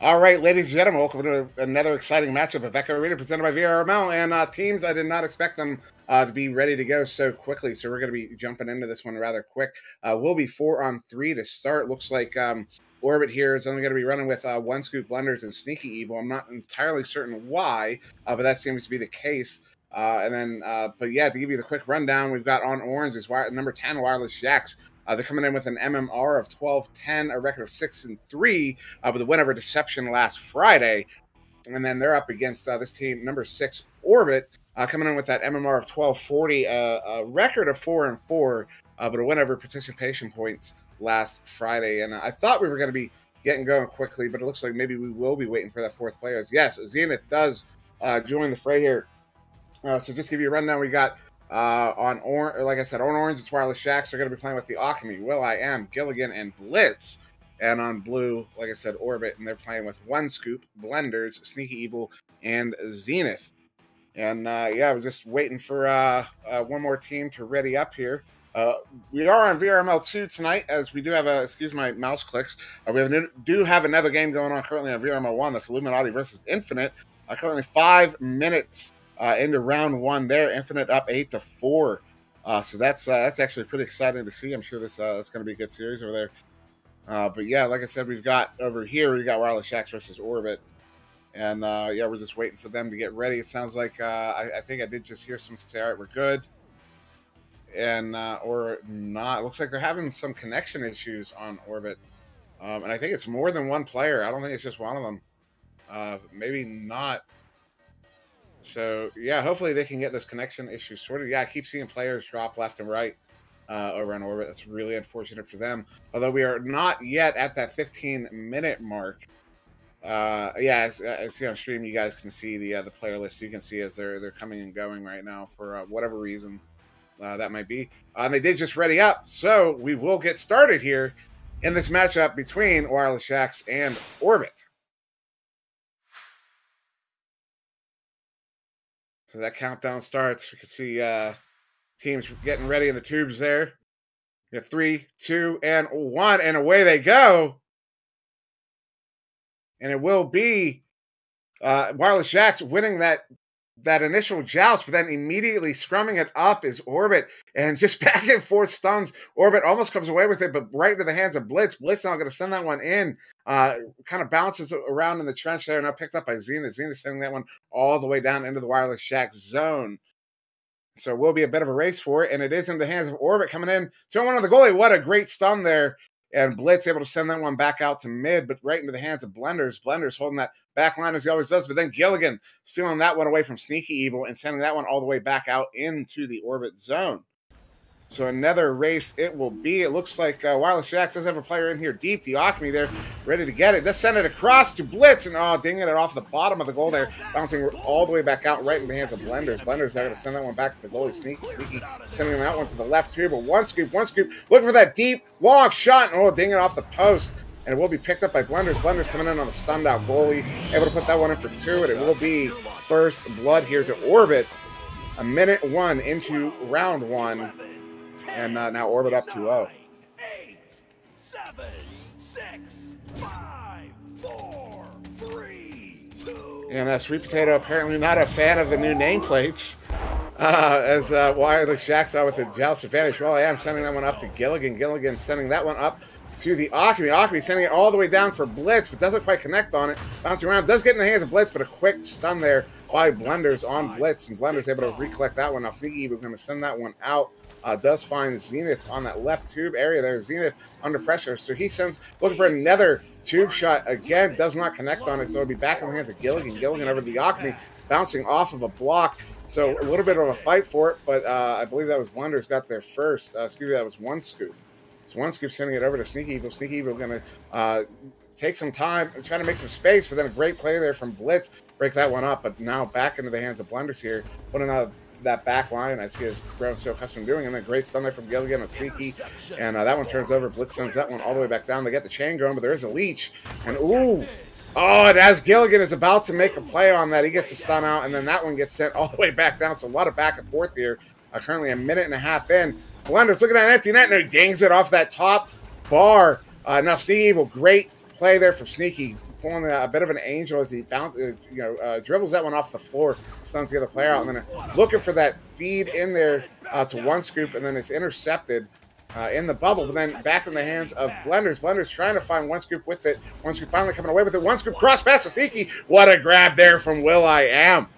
All right, ladies and gentlemen, welcome to another exciting matchup of Echo Arena presented by VRML. And teams, I did not expect them to be ready to go so quickly, so we're going to be jumping into this one rather quick. We'll be 4-on-3 to start. Looks like Orbit here is only going to be running with One Scoop Blenders and Sneaky Evil. I'm not entirely certain why, but that seems to be the case. But yeah, to give you the quick rundown, we've got on orange is number 10, Wireless Jacks. They're coming in with an MMR of 12-10, a record of 6-3, with a win over Deception last Friday. And then they're up against this team, number 6, Orbit, coming in with that MMR of 12-40, a record of 4-4, but a win over Participation Points last Friday. And I thought we were going to be getting going quickly, but it looks like maybe we will be waiting for that fourth player. Yes, Zenith does join the fray here. So just to give you a rundown, we got... like I said, on orange, it's Wireless Jacks. They're going to be playing with The Occamy, Will.i.am, Gilligan, and Blitz. And on blue, like I said, Orbit. And they're playing with One Scoop, Blenders, Sneaky Evil, and Zenith. And, yeah, we're just waiting for one more team to ready up here. We are on VRML2 tonight, as we do have a, excuse my mouse clicks, we do have another game going on currently on VRML1. That's Illuminati versus Infinite. Currently 5 minutes into round one there, Infinite up 8-4. So that's actually pretty exciting to see. I'm sure this that's going to be a good series over there. But yeah, like I said, we've got over here, we've got Wireless Jacks versus Orbit. And yeah, we're just waiting for them to get ready. It sounds like I think I did just hear someone say, all right, we're good. And or not. It looks like they're having some connection issues on Orbit. And I think it's more than one player. I don't think it's just one of them. Maybe not. So, yeah, hopefully they can get those connection issues sorted. Yeah, I keep seeing players drop left and right over on Orbit. That's really unfortunate for them. Although we are not yet at that 15-minute mark. Yeah, as see on stream, you guys can see the player list. You can see as they're coming and going right now for whatever reason that might be. They did just ready up, so we will get started here in this matchup between Wireless Jacks and Orbit. So that countdown starts. We can see teams getting ready in the tubes there. You got 3, 2, and 1, and away they go. And it will be Wireless Jacks winning that initial joust, but then immediately scrumming it up is Orbit. And just back and forth stuns. Orbit almost comes away with it, but right into the hands of Blitz. Blitz now going to send that one in. Kind of bounces around in the trench there. Now picked up by Zenith. Zenith sending that one all the way down into the Wireless Jacks zone. So it will be a bit of a race for it. And it is in the hands of Orbit coming in. 2-1 on the goalie. What a great stun there. And Blitz able to send that one back out to mid, but right into the hands of Blenders. Blenders holding that back line as he always does, but then Gilligan stealing that one away from Sneaky Evil and sending that one all the way back out into the Orbit zone. So another race it will be. It looks like Wireless Jacks does have a player in here deep. The Alchemy there, ready to get it. Let's send it across to Blitz, and oh, dinging it off the bottom of the goal there, bouncing all the way back out right in the hands of Blenders. Blenders now going to send that one back to the goalie. Sneaky, sending that one to the left too, but One Scoop, looking for that deep, long shot, and oh, dinging off the post. And it will be picked up by Blenders. Blenders coming in on the stunned out goalie, able to put that one in for 2, and it will be first blood here to Orbit. 1:01 into round one. And now Orbit up 2-0. 8, 7, 6, 5, 4, 3, 2. And Sweet Potato apparently not a fan of the new nameplates. As Wireless Jacks out with the joust advantage. Well, I am sending that one up to Gilligan. Gilligan sending that one up to the Alchemy. Alchemy sending it all the way down for Blitz, but doesn't quite connect on it. Bouncing around, does get in the hands of Blitz, but a quick stun there by Blenders on Blitz, and Blenders able to recollect that one. Now Sneaky Evil going to send that one out. Does find Zenith on that left tube area there. Zenith under pressure. So he sends, looking for another tube shot. Again, does not connect on it. So it'll be back in the hands of Gilligan. Gilligan over the Alchemy, bouncing off of a block. So a little bit of a fight for it, but I believe that was Blenders got there first. Excuse me, that was One Scoop. So One Scoop sending it over to Sneaky Evil. Sneaky Evil going to take some time, trying to make some space, but then a great play there from Blitz. Break that one up, but now back into the hands of Blenders here. What another. That back line I see is grown so accustomed to doing, and then great stun there from Gilligan and Sneaky, and that one turns over. Blitz sends that one all the way back down. They get the chain going, but there is a leech, and ooh, oh, and as Gilligan is about to make a play on that, he gets a stun out, and then that one gets sent all the way back down. So a lot of back and forth here. Currently 1.5 minutes in. Blenders looking at an empty net, and he dings it off that top bar. Now Sneaky Evil, great play there from Sneaky. pulling a bit of an angel as he bounces, you know, dribbles that one off the floor, stuns the other player out, and then looking for that feed in there to One Scoop, and then it's intercepted in the bubble, but then back in the hands of Blenders. Blenders trying to find One Scoop with it. One Scoop finally coming away with it. One Scoop cross pass to Sneaky. What a grab there from Will.i.am.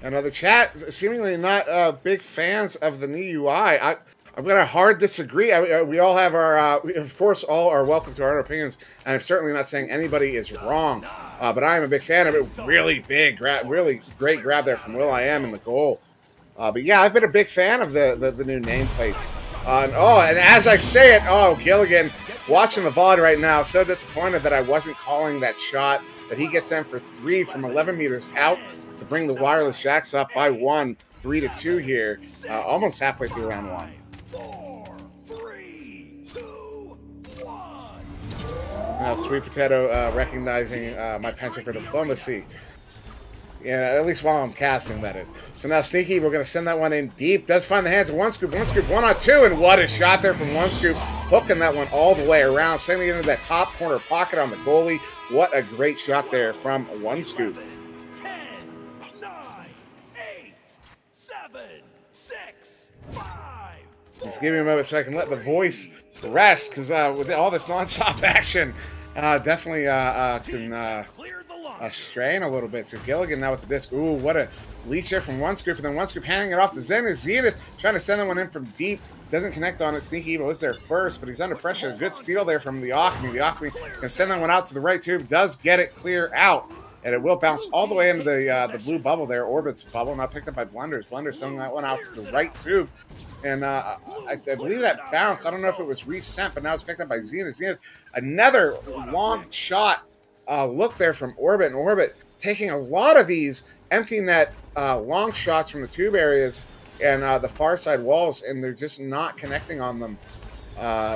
I know the chat seemingly not big fans of the new UI. I'm going to hard disagree. We all have our, of course, all are welcome to our own opinions, and I'm certainly not saying anybody is wrong, but I am a big fan of it. Really big grab, really great grab there from Will.i.am in the goal. But yeah, I've been a big fan of the new nameplates. And as I say it, Gilligan, watching the VOD right now, so disappointed that I wasn't calling that shot, that he gets in for three from 11 meters out to bring the Wireless Jacks up by one, 3-2 here, almost halfway through round one. 4, 3, 2, 1. Sweet Potato recognizing my penchant for diplomacy. Yeah, at least while I'm casting, that is. So now Sneaky, we're going to send that one in deep. Does find the hands of One Scoop. One Scoop, 1-on-2, and what a shot there from One Scoop, hooking that one all the way around, sending it into that top corner pocket on the goalie. What a great shot there from One Scoop. 10, 9, 8, 7, 6, 5. Just give me a moment so I can let the voice rest, because with all this nonstop action, definitely can strain a little bit. So Gilligan now with the disc. Ooh, what a leech there from One Scoop, and then One Scoop handing it off to Zenith. Zenith trying to send that one in from deep. Doesn't connect on it. Sneaky Evil is there first, but he's under pressure. Good steal there from the Occamy. The Occamy can send that one out to the right tube. Does get it clear out, and it will bounce all the way into the blue bubble there, Orbit's bubble, now picked up by Blenders. Blenders sending that one out to the right tube, and I believe that bounce, I don't know if it was resent, but now it's picked up by Zenith. Zenith, another long shot look there from Orbit, and Orbit taking a lot of these, emptying that long shots from the tube areas and the far side walls, and they're just not connecting on them.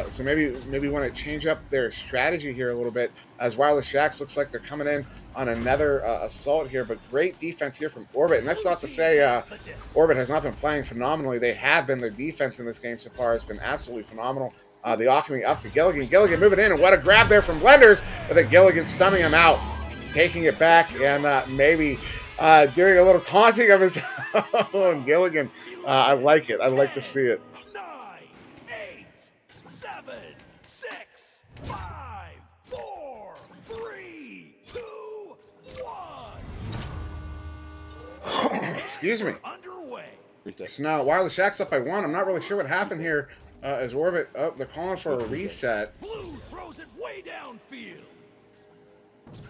So maybe want to change up their strategy here a little bit, as Wireless Jacks looks like they're coming in on another assault here. But great defense here from Orbit, and that's not to say Orbit has not been playing phenomenally. They have been. Their defense in this game so far has been absolutely phenomenal. The Occamy up to Gilligan. Gilligan moving in, and what a grab there from Blenders, but then Gilligan stunning him out, taking it back, and maybe doing a little taunting of his own. Gilligan, I like it. I like to see it. 9, 8, 7, 6, 5, 4, 3, 2, 1. Excuse me. So now Wireless Jacks up by one. I'm not really sure what happened here as Orbit. Oh, they're calling for a reset. Blue throws it way downfield.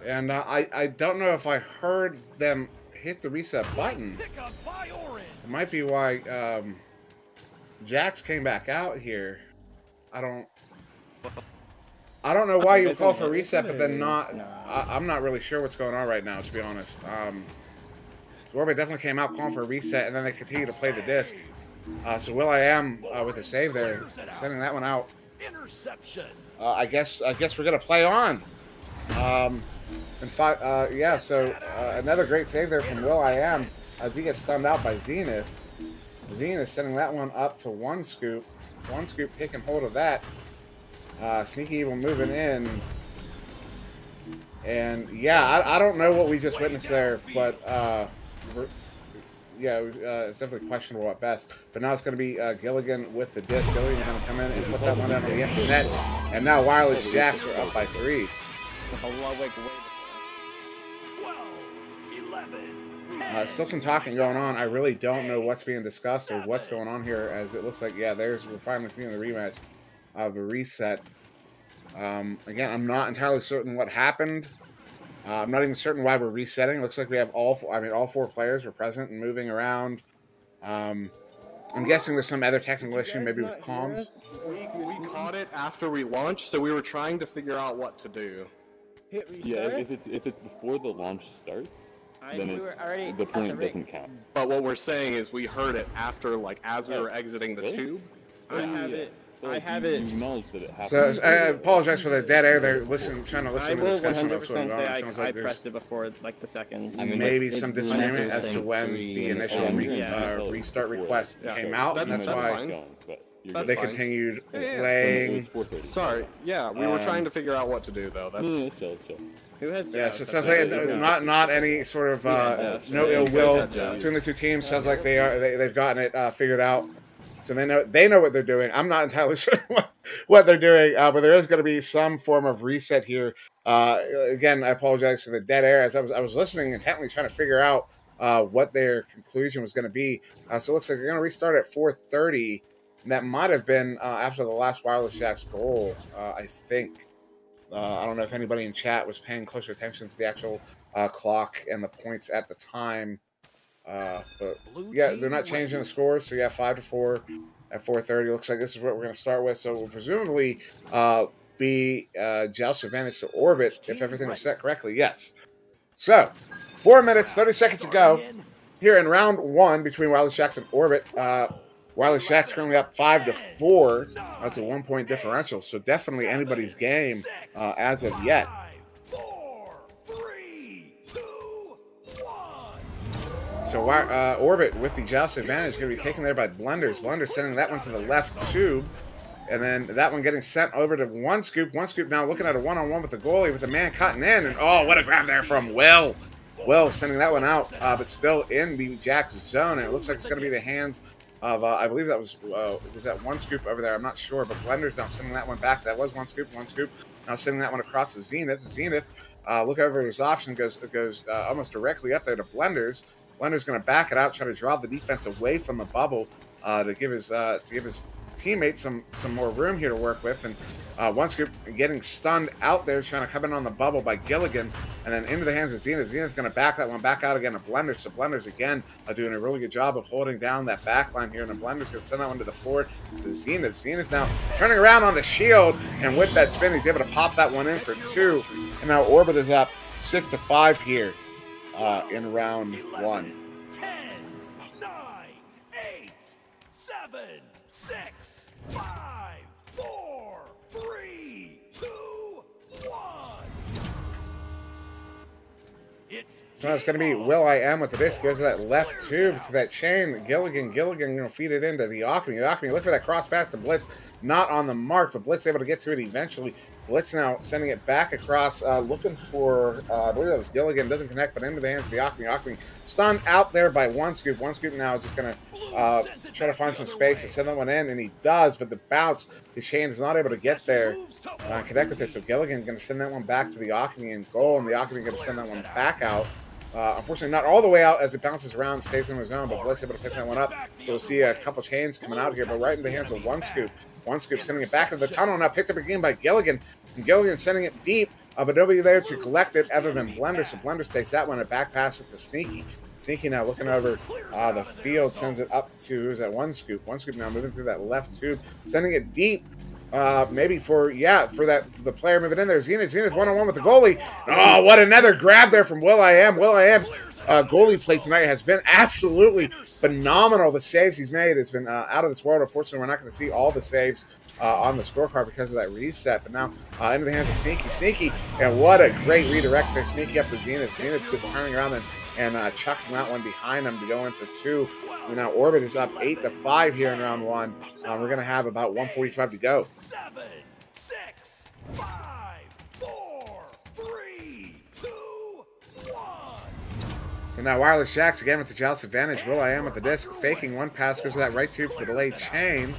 And I don't know if I heard them hit the reset button. It might be why Jacks came back out here. I don't know why you call for reset, but then not. I'm not really sure what's going on right now, to be honest. Orbit definitely came out calling for a reset, and then they continue to play the disc. So Will.i.am with a save there, sending that one out. Interception. I guess we're gonna play on. In fact, yeah. So another great save there from Will.i.am as he gets stunned out by Zenith. Zenith sending that one up to One Scoop. One Scoop taking hold of that. Sneaky Evil moving in. And yeah, I don't know what we just witnessed there, but yeah, it's definitely questionable at best. But now it's going to be Gilligan with the disc. Gilligan going to come in and put that one down on the empty net. And now Wireless Jacks are up by 3. 12, 11, 10. Still some talking going on. I really don't know what's being discussed or what's going on here, as it looks like, yeah, we're finally seeing the rematch of the reset. Again, I'm not entirely certain what happened. I'm not even certain why we're resetting. It looks like we have all four players were present and moving around. I'm guessing there's some other technical issue, maybe with comms. We caught it after we launched, so we were trying to figure out what to do. Hit reset? Yeah, if it's before the launch starts, then the point doesn't count. But what we're saying is we heard it after, like, as we were exiting the tube. I have it. I have it. So I apologize for the dead air there. Listen, trying to listen to the discussion. I will 100% say I pressed it before like the second. I mean, maybe like, some disagreement as to when the initial restart request came out, and that's why they continued playing. Sorry, yeah, we were trying to figure out what to do though. That's chill. Who has yeah, so it sounds like not any sort of no ill will between the two teams. Sounds like they've gotten it figured out. So they know what they're doing. I'm not entirely sure what they're doing, but there is going to be some form of reset here. Again, I apologize for the dead air. As I was listening intently, trying to figure out what their conclusion was going to be. So it looks like they're going to restart at 4:30. That might have been after the last Wireless Jacks goal, I think. I don't know if anybody in chat was paying closer attention to the actual clock and the points at the time. But yeah, they're not changing the scores, so yeah, 5-4 at 4:30. Looks like this is what we're going to start with. So it will presumably be Joust's advantage to Orbit if everything was set correctly. Yes. So 4 minutes, 30 seconds to go here in round one between Wireless Jacks and Orbit. Wireless Jacks currently up 5-4. That's a 1-point differential, so definitely anybody's game as of yet. So Orbit with the Joust advantage going to be taken there by Blenders. Blenders sending that one to the left tube, and then that one getting sent over to One Scoop. One Scoop now looking at a one-on-one with the goalie with a man cutting in, and oh, what a grab there from Will. Will sending that one out, but still in the Jacks zone, and it looks like it's going to be the hands of, I believe that was that One Scoop over there. I'm not sure, but Blenders now sending that one back. That was One Scoop. One Scoop now sending that one across to Zenith. Zenith, look over his option, goes almost directly up there to Blenders. Blenders going to back it out, try to draw the defense away from the bubble to give his teammates some more room here to work with. And One Scoop getting stunned out there, trying to come in on the bubble by Gilligan, and then into the hands of Zenith. Zenith's going to back that one back out again to Blenders. So Blenders again are doing a really good job of holding down that back line here, and then Blenders going to send that one to the forward to Zenith. Zenith now turning around on the shield, and with that spin, he's able to pop that one in for 2. And now Orbit is up 6-5 here. In round 11, one. 10, 9, 8, 7, 6, 5, 4, 3, 2, 1. So now it's going to be Will.i.am with the disc. Goes to that left tube, to that chain. Gilligan going to feed it into the Occamy. The Occamy, look for that cross pass to Blitz. Not on the mark, but Blitz able to get to it eventually. Blitz now sending it back across, looking for, I believe that was Gilligan. Doesn't connect, but into the hands of the Occamy. Occamy stunned out there by One Scoop. One Scoop now just going to try to find some space and send that one in, and he does, but the bounce, the chain is not able to get there and connect with it. So Gilligan going to send that one back to the Occamy in goal, and the Occamy going to send that one back out. Unfortunately, not all the way out as it bounces around, stays in the zone, but Blitz able to pick that one up. So we'll see a couple chains coming out here, but right in the hands of One Scoop. One Scoop sending it back to the tunnel, now picked up again by Gilligan. And Gilligan sending it deep, but nobody there to collect it other than Blenders. So Blenders takes that one and back pass it to Sneaky. Sneaky now looking over the field, sends it up to, who's that? One Scoop. One Scoop now moving through that left tube, sending it deep. Maybe for the player moving in there. Zenith one-on-one with the goalie. Oh, what another grab there from Will.i.am. Will.i.am's goalie play tonight has been absolutely phenomenal. The saves he's made has been out of this world. Unfortunately, we're not going to see all the saves on the scorecard because of that reset. But now into the hands of Sneaky. Sneaky, and what a great redirect there. Sneaky up to Zenith. Zenith just turning around and chucking that one behind him to go in for 2. And now Orbit is up 8-5 here in round 1. We're going to have about 1:45 to go. 7, 6, 5, 4, 3, 2, 1. So now Wireless Jacks again with the Joust advantage. Will.i.am with the disc, faking one pass, goes to that right tube for the delay chain.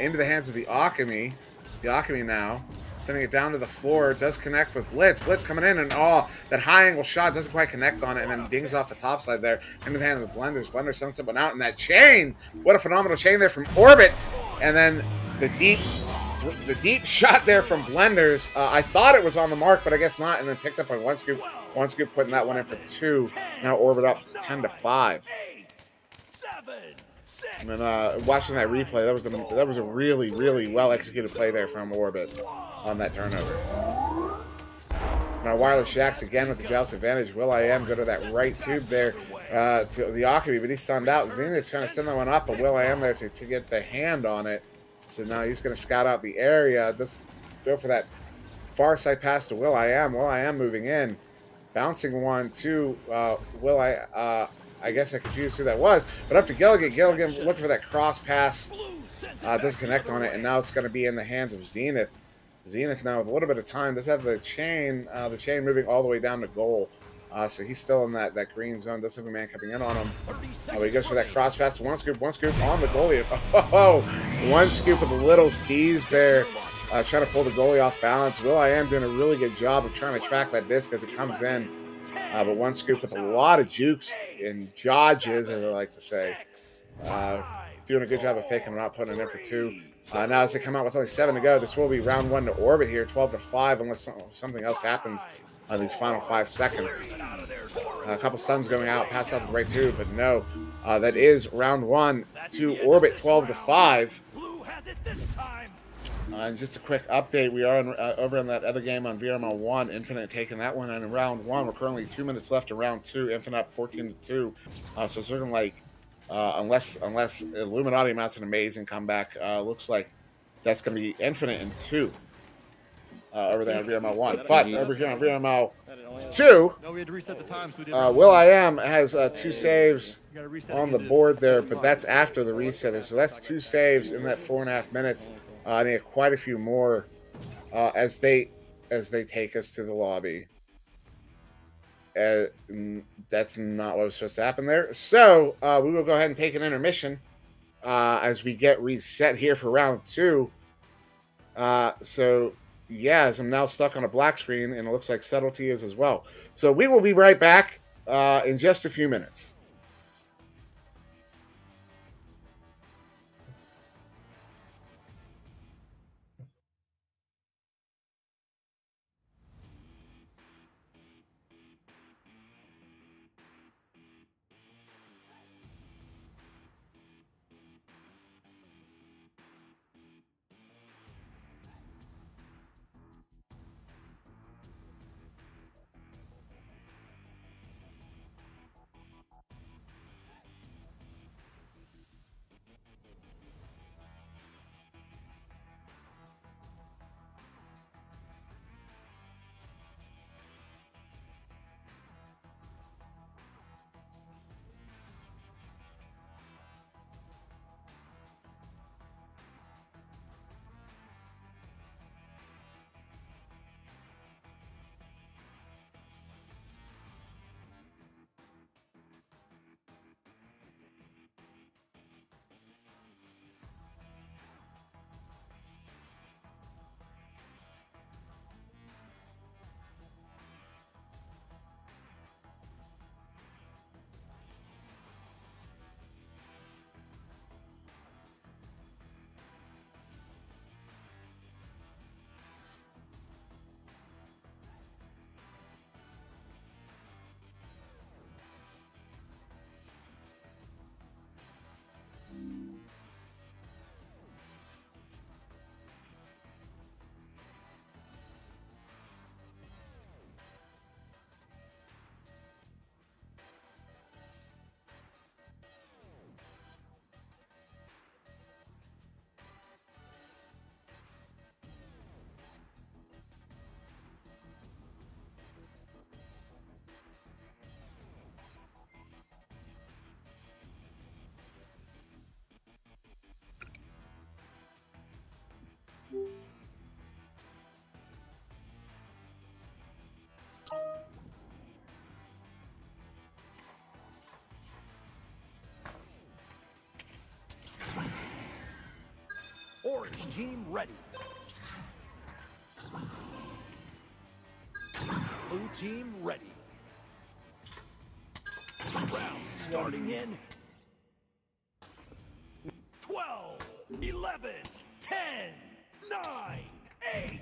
Into the hands of the Occamy. The Occamy now sending it down to the floor, does connect with Blitz. Blitz coming in, and oh, that high-angle shot doesn't quite connect on it, and then dings off the top side there. Into the hand of the Blenders. Blenders sends that one out, and that chain, what a phenomenal chain there from Orbit, and then the deep shot there from Blenders. I thought it was on the mark, but I guess not, and then picked up on One Scoop. One Scoop putting that one in for 2. Now Orbit up 10-5. And then watching that replay, that was a really, really well-executed play there from Orbit on that turnover. Now Wireless Jacks again with the Joust advantage. Will.i.am go to that right tube there to the Occamy, but he's stunned out. Zenith's trying to send that one up, but Will.i.am there to get the hand on it. So now he's going to scout out the area. Just go for that far side pass to Will.i.am. Will.i.am moving in. Bouncing one to I guess I confused who that was. But up to Gilligan. Gilligan looking for that cross pass. Doesn't connect on it. And now it's going to be in the hands of Zenith. Zenith now with a little bit of time does have the chain moving all the way down to goal. So he's still in that green zone. Doesn't have a man coming in on him. He goes for that cross pass to One Scoop on the goalie. One Scoop with a little steez there, trying to pull the goalie off balance. Will.i.am doing a really good job of trying to track that disc as it comes in. But One Scoop with a lot of jukes and dodges, as I like to say. Doing a good job of faking him out, putting him in for two. Now as they come out with only 7 to go, this will be round 1 to Orbit here, 12-5, unless something else happens on these final 5 seconds. A couple stuns going out, pass out to right 2, but no. That is round 1 to Orbit, 12-5. And just a quick update, we are over in that other game on VRML1, Infinite taking that one, and in round 1, we're currently 2 minutes left in round 2, Infinite up 14-2. So certainly, unless Illuminati mounts an amazing comeback, looks like that's going to be Infinite in 2 over there on VRML1. But over here on VRML2, Will.i.am has 2 saves on the board there, but that's after the reset. So that's 2 saves in that 4.5 minutes. I need quite a few more as they take us to the lobby. That's not what was supposed to happen there. So we will go ahead and take an intermission as we get reset here for round 2. So yeah, as I'm now stuck on a black screen, and it looks like Subtlety is as well. So we will be right back in just a few minutes. Orange team ready. Blue team ready. Round starting in 12, 11, 10, 9, 8,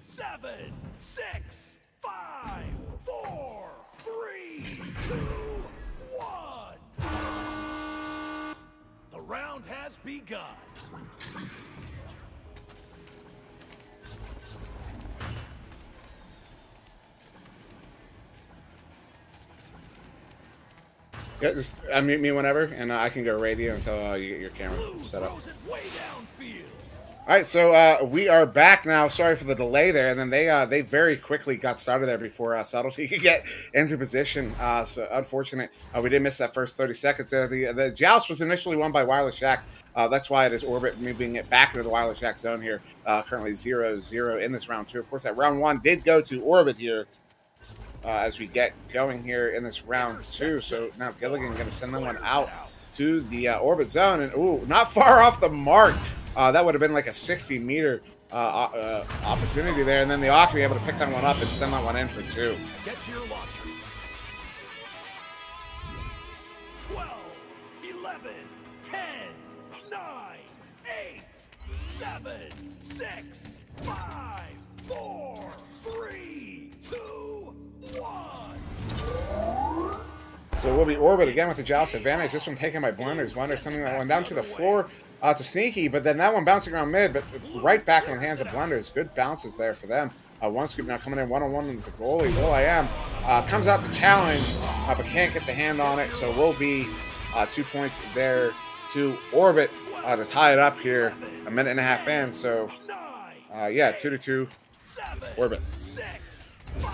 7, 6, 5, 4, 3, 2, 1. The round has begun. Yeah, just unmute me whenever, and I can go radio until you get your camera set up. All right, so we are back now. Sorry for the delay there, and then they very quickly got started there before Subtlety could get into position. So unfortunate, we did miss that first 30 seconds there. The joust was initially won by Wireless Jacks. That's why it is Orbit moving it back into the Wireless Jacks zone here. Currently 0-0 in this round 2. Of course, that round 1 did go to Orbit here. As we get going here in this round 2. So now Gilligan going to send that one out to the Orbit zone. And, ooh, not far off the mark. That would have been like a 60-meter opportunity there. And then the Occamy able to pick that one up and send that one in for 2. Get to your launchers. 12, 11, 10, 9, 8, 7, 6, 5, 4, 3, 2, so we'll be Orbit again with the joust advantage. This one taken by Blenders. Blenders sending that one down to the floor to Sneaky, but then that one bouncing around mid, but right back in the hands of Blenders. Good bounces there for them. One Scoop now coming in one-on-one with the goalie, Will.i.am. Comes out to challenge, but can't get the hand on it, so we'll be 2 points there to Orbit to tie it up here. A minute and a half in, so yeah, 2-2 Orbit. 6, 5,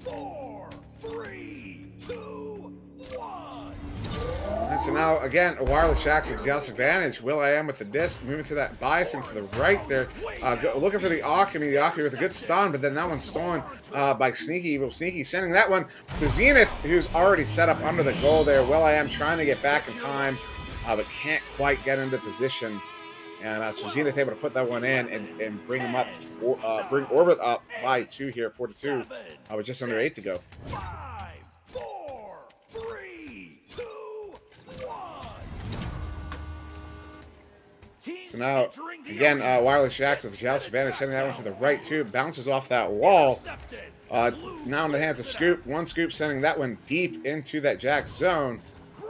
4, 3, 2, 1. And so now again, a Wireless Jacks with joust advantage. Will.i.am with the disc, moving to that bias into the right there, looking for the Alchemy. The Alchemy with a good stun, but then that one's stolen by Sneaky Evil. Sneaky sending that one to Zenith, who's already set up under the goal there. Will.i.am trying to get back in time, but can't quite get into position. And so Zenith able to put that one in and bring him up, bring Orbit up by 2 here, 4-2. I was just under 8 to go. 5, 4, 3, 2, 1. So now, again, Wireless Jacks with the joust advantage, sending that one to the right too. Bounces off that wall. Now in the hands of Scoop. One Scoop sending that one deep into that Jacks zone.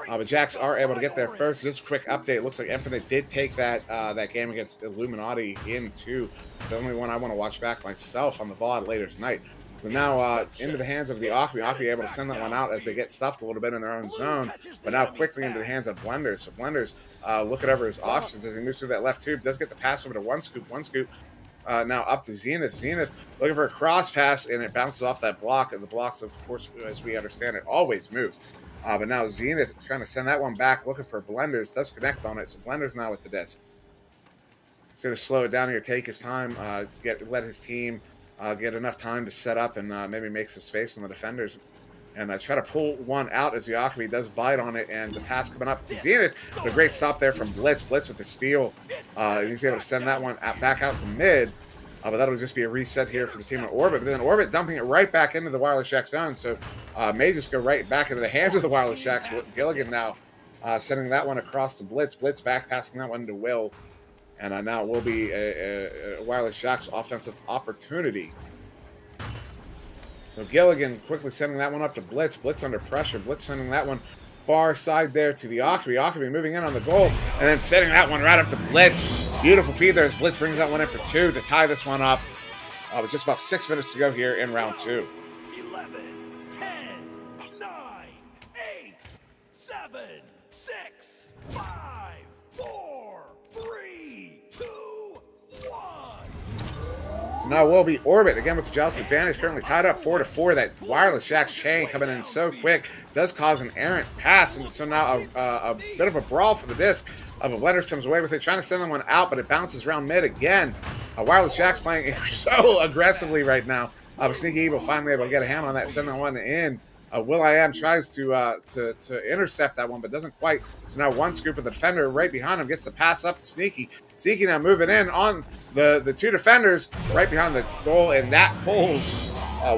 But Jacks are able to get there first. Just a quick update. Looks like Infinite did take that that game against Illuminati in 2. It's the only one I want to watch back myself on the VOD later tonight. But now into the hands of the Occamy. Occamy able to send that one out as they get stuffed a little bit in their own zone. But now quickly into the hands of Blenders. So Blenders looking over his options as he moves through that left tube. Does get the pass over to One Scoop. One Scoop now up to Zenith. Zenith looking for a cross pass, and it bounces off that block. And the blocks, of course, as we understand it, always move. But now Zenith trying to send that one back, looking for Blenders. Does connect on it, so Blenders now with the disc. He's going to slow it down here, take his time, let his team get enough time to set up and maybe make some space on the defenders. And try to pull one out as the Occamy does bite on it, and the pass coming up to Zenith. But a great stop there from Blitz. Blitz with the steal. He's able to send that one back out to mid. But that'll just be a reset here for the team in Orbit. But then Orbit dumping it right back into the Wireless Jacks zone. So may just go right back into the hands of the Wireless Jacks. Gilligan now sending that one across to Blitz. Blitz back passing that one to Will. And now it will be a Wireless Jacks offensive opportunity. So Gilligan quickly sending that one up to Blitz. Blitz under pressure. Blitz sending that one far side there to the Occamy. Occamy moving in on the goal and then setting that one right up to Blitz. Beautiful feed there as Blitz brings that one in for 2 to tie this one up. With just about 6 minutes to go here in round 2. 11, 10, 9, 8, 7, 6, 5, 4, 3, 2, 1. So now we'll be Orbit again with the joust advantage. Currently tied up 4-4. That Wireless Jacks chain coming in so quick does cause an errant pass, and so now a bit of a brawl for the disc. But Blenders comes away with it, trying to send that one out, but it bounces around mid again. Wireless Jacks playing so aggressively right now. Sneaky Evil finally able to get a hand on that, send that one in. Will.i.am tries to intercept that one, but doesn't quite. So now One Scoop of the defender right behind him gets the pass up to Sneaky. Sneaky now moving in on the two defenders right behind the goal, and that pulls.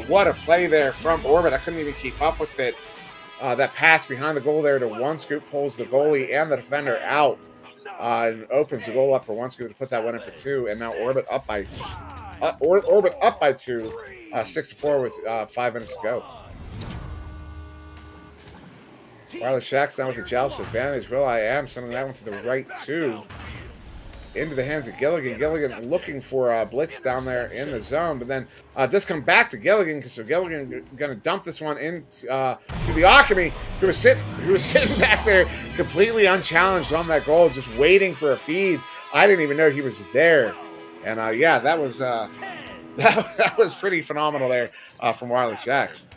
What a play there from Orbit. I couldn't even keep up with it. That pass behind the goal there to One Scoop pulls the goalie and the defender out and opens the goal up for One Scoop to put that one in for 2. And now Orbit up by 2, 6-4 with 5 minutes to go. Wireless Jacks now with the joust advantage. Will.i.am sending that one to the right 2. into the hands of Gilligan. Gilligan looking for Blitz down there in the zone, but then this come back to Gilligan, so Gilligan gonna dump this one in to the Occamy, who was sitting back there completely unchallenged on that goal, just waiting for a feed. I didn't even know he was there, and yeah, that was pretty phenomenal there from Wireless Jacks.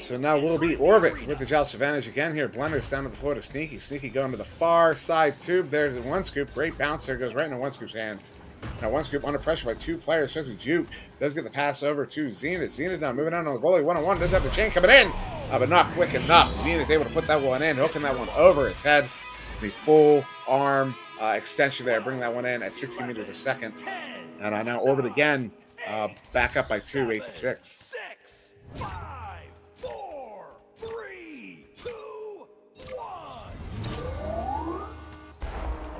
So now Will.i.am Orbit with the jealous advantage again here. Blenders down to the floor to Sneaky. Sneaky going to the far side tube. There's the One Scoop. Great bounce there. Goes right into One Scoop's hand. Now One Scoop under pressure by two players. Tries to juke. Does get the pass over to Zenith. Zenith now moving on the goalie. One-on-one. Does have the chain coming in. But not quick enough. Zenith able to put that one in. Hooking that one over his head. The full arm extension there. Bring that one in at 60 meters a second. And now Orbit again. Back up by 2, 8-6.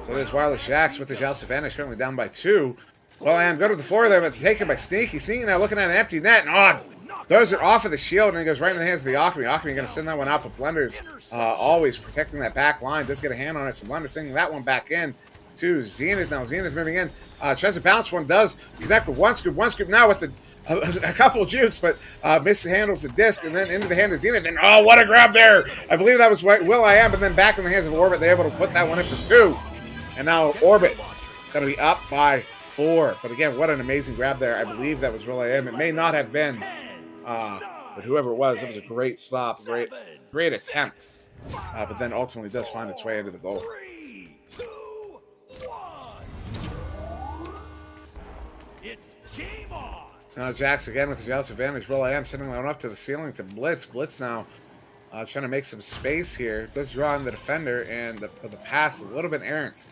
So there's Wireless Jacks with the joust advantage, currently down by 2. Will.i.am go to the floor there, but taken by Sneaky. Sneaky now looking at an empty net, and oh, throws it off of the shield, and it goes right in the hands of the Occamy. Occamy going to send that one out, but Blenders always protecting that back line. Does get a hand on it, so Blenders sending that one back in to Zenith. Now Zenith moving in, tries to bounce one, does connect with One Scoop. One Scoop now with a couple of jukes, but mishandles the disc, and then into the hand of Zenith, and oh, what a grab there! I believe that was Will.i.am, and then back in the hands of Orbit, they're able to put that one in for 2. And now Orbit going to be up by 4. But again, what an amazing grab there. I believe that was Will.i.am. It may not have been, but whoever it was a great stop, great attempt. But then ultimately does find its way into the goal. So now Jacks again with the jealous advantage. Will.i.am sending that one up to the ceiling to Blitz. Blitz now. Trying to make some space here. Does draw on the defender, and the pass a little bit errant.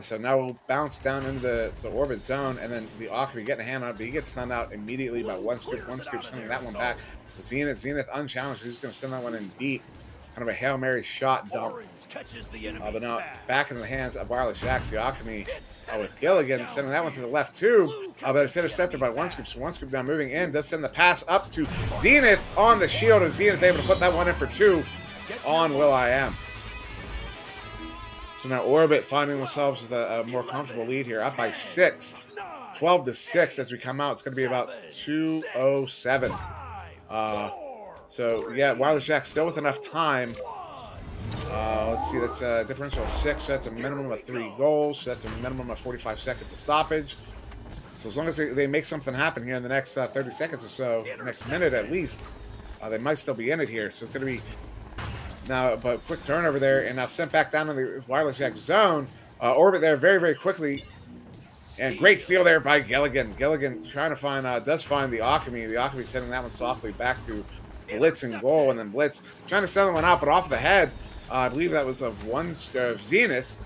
So now we'll bounce down into the Orbit zone, and then the Occamy getting a hand on it, but he gets stunned out immediately by One Scoop. One Scoop sending that one back. Zenith unchallenged. He's going to send that one in deep. Kind of a Hail Mary shot dump. But now back into the hands of Wireless Jacks. The Occamy with Gilligan sending that one to the left tube. But it's intercepted by One Scoop. So One Scoop now moving in. Does send the pass up to Zenith on the shield. And Zenith able to put that one in for 2 on Will.i.am. So now Orbit finding themselves with a more comfortable lead here. Up by 6. 12-6 as we come out. It's going to be about 2:07. So yeah, Wireless Jacks still with enough time. Let's see, that's a differential of 6, so that's a minimum of 3 goals, so that's a minimum of 45 seconds of stoppage. So as long as they make something happen here in the next 30 seconds or so, next minute at least, they might still be in it here. So it's going to be now, but quick turnover there, and now sent back down in the Wireless Jacks zone. Orbit there very, very quickly, and great steal there by Gilligan. Gilligan trying to find, does find the Occamy. The Occamy sending that one softly back to Blitz and goal, and then Blitz trying to send one out, but off the head. I believe that was of Zenith,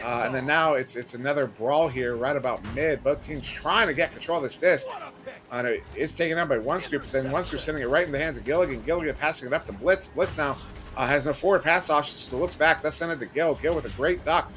and then now it's another brawl here right about mid. Both teams trying to get control of this disc, and it's taken out by One Scoop. Then One Scoop sending it right in the hands of Gilligan. Gilligan passing it up to Blitz. Blitz now has no forward pass options, so looks back. Does send it to Gil. Gil with a great duck.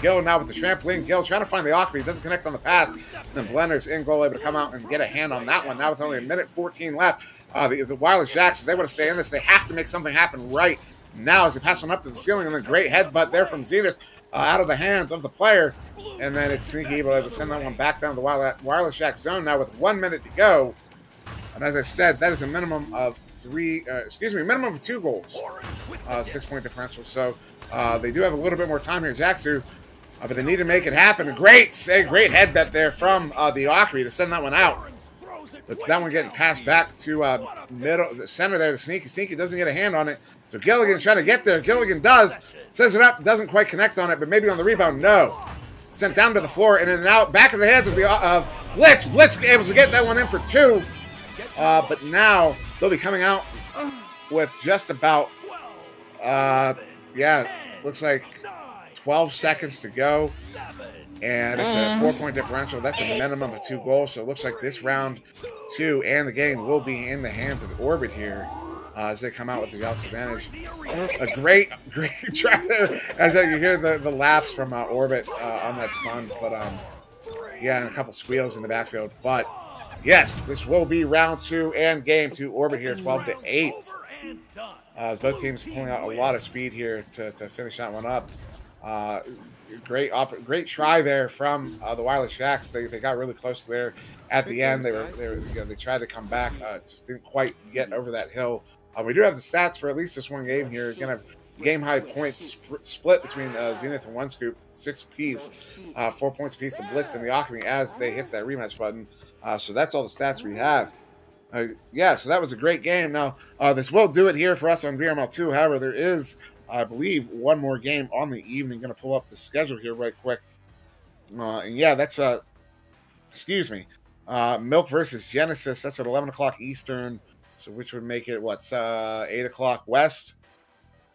Gil now with the trampoline. Gil trying to find the Occamy. Doesn't connect on the pass. And then Blenders in goal, able to come out and get a hand on that one. Now with only a minute 14 left, the Wireless Jacks, if they want to stay in this, they have to make something happen right now as they pass one up to the ceiling, and then great headbutt there from Zenith out of the hands of the player. And then it's Sneaky Evil to send that one back down to the Wireless Jacks zone now with 1 minute to go. And as I said, that is a minimum of 2 goals, 6-point differential. So they do have a little bit more time here, Jacks do, but they need to make it happen. A great headbutt there from the Occamy to send that one out. But that one getting passed back to the center there to Sneaky. Sneaky doesn't get a hand on it. So Gilligan trying to get there. Gilligan does. Sends it up. Doesn't quite connect on it, but maybe on the rebound. No. Sent down to the floor. And then out back of the heads of the Blitz. Blitz able to get that one in for 2. But now they'll be coming out with just about, looks like 12 seconds to go. And it's a 4-point differential. That's a minimum of 2 goals. So it looks like this round 2 and the game will be in the hands of Orbit here as they come out with the jealous advantage. A great try there. As you hear the laughs from Orbit on that stun. But, yeah, and a couple squeals in the backfield. But Yes, this will be round two and game two. Orbit here, 12-8. As both teams pulling out a lot of speed here to finish that one up. Great try there from the Wireless Jacks. They got really close there at the end. They tried to come back, just didn't quite get over that hill. We do have the stats for at least this one game here. Gonna have game high points split between Zenith and One Scoop, 6 apiece, 4 points apiece of Blitz and the Occamy as they hit that rematch button. So that's all the stats we have. Yeah, so that was a great game. Now this will do it here for us on VRML2. However, there is, I believe, one more game on the evening. Going to pull up the schedule here right quick. And yeah, that's excuse me, Milk versus Genesis. That's at 11 o'clock Eastern, so which would make it what's 8 o'clock West.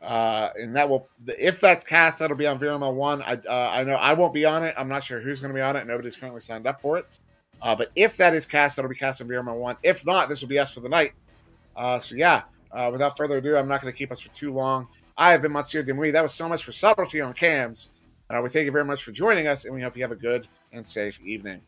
And that will, if that's cast, that'll be on VRML1. I know I won't be on it. I'm not sure who's going to be on it. Nobody's currently signed up for it. But if that is cast, that'll be cast on VRML1. If not, this will be us for the night. So yeah, without further ado, I'm not going to keep us for too long. I have been SirDimwi. That was So Much for Subtlety on Cams. We thank you very much for joining us, and we hope you have a good and safe evening.